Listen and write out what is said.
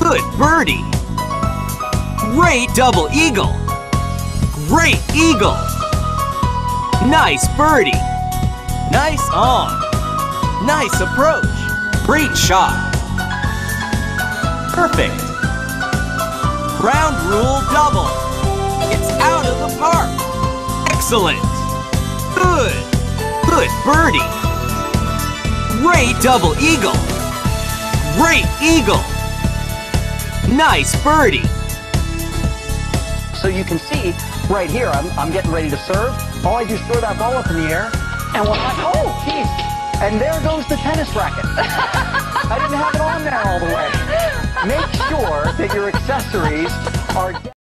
Good birdie! Great double eagle! Great eagle! Nice birdie! Nice on! Nice approach! Great shot! Perfect! Ground rule double! It's out of the park! Excellent! Good! Good birdie! Great double eagle! Great eagle! Nice birdie! So you can see right here, I'm getting ready to serve. All I do is throw that ball up in the air, and we're like, oh, geez! And there goes the tennis racket. I didn't have it on there all the way. Make sure that your accessories are...